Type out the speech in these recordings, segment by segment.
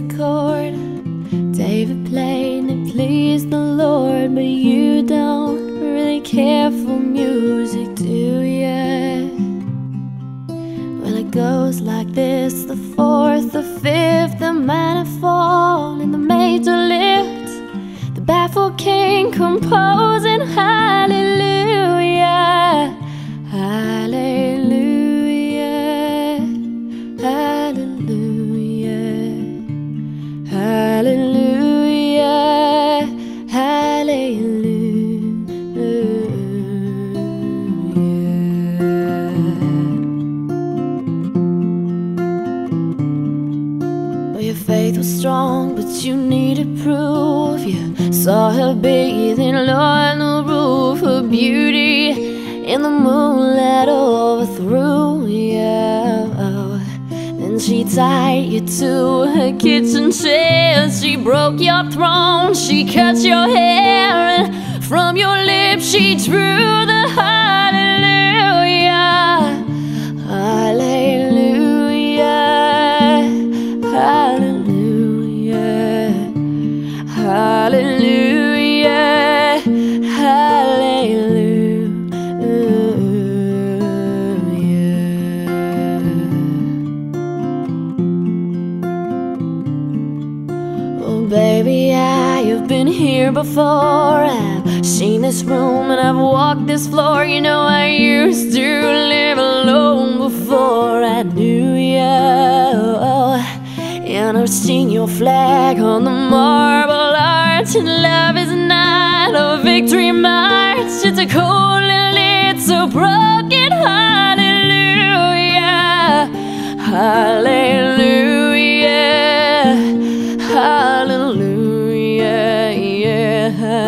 record. David played and it pleased the Lord, but you don't really care for music, do ya? Well, it goes like this: the fourth, the fifth, the minor fall, and the major lift. The baffled king composing hallelujah, hallelujah, hallelujah, hallelujah, hallelujah. Your faith was strong, but you needed proof. You saw her bathing low on the roof, her beauty in the moonlight overthrew you. Then she tied you to her kitchen chair, she broke your throne, she cut your hair, and from your lips she drew the hallelujah, hallelujah. Hallelujah, hallelujah. Oh baby, I have been here before. I've seen this room and I've walked this floor. You know I used to live alone before I knew you. And I've seen your flag on the marble arch, and love is not a victory march, it's a cold and it's a broken hallelujah, hallelujah, hallelujah, yeah, hallelujah, hallelujah.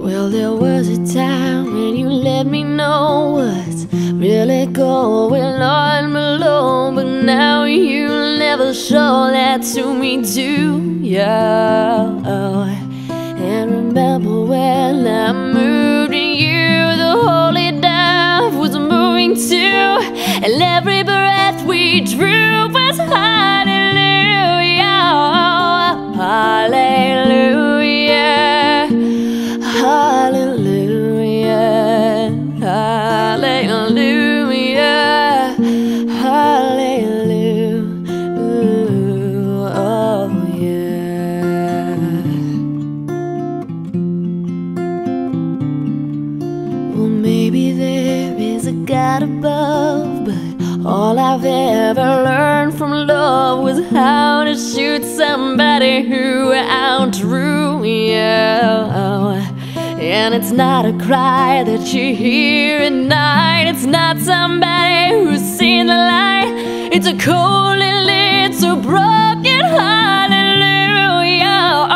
Well, there was a time when you let me know what's really going on below, but now you never show that to me, do ya? And remember when I moved to you, the holy dove was moving too, and every breath we drew was hallelujah, hallelujah. Hallelujah, hallelujah, hallelujah, oh yeah. Well, maybe there is a God above, but all I've ever learned from love was how to shoot somebody who outdrew you. And it's not a cry that you hear at night, it's not somebody who's seen the light, it's a cold and little broken hallelujah.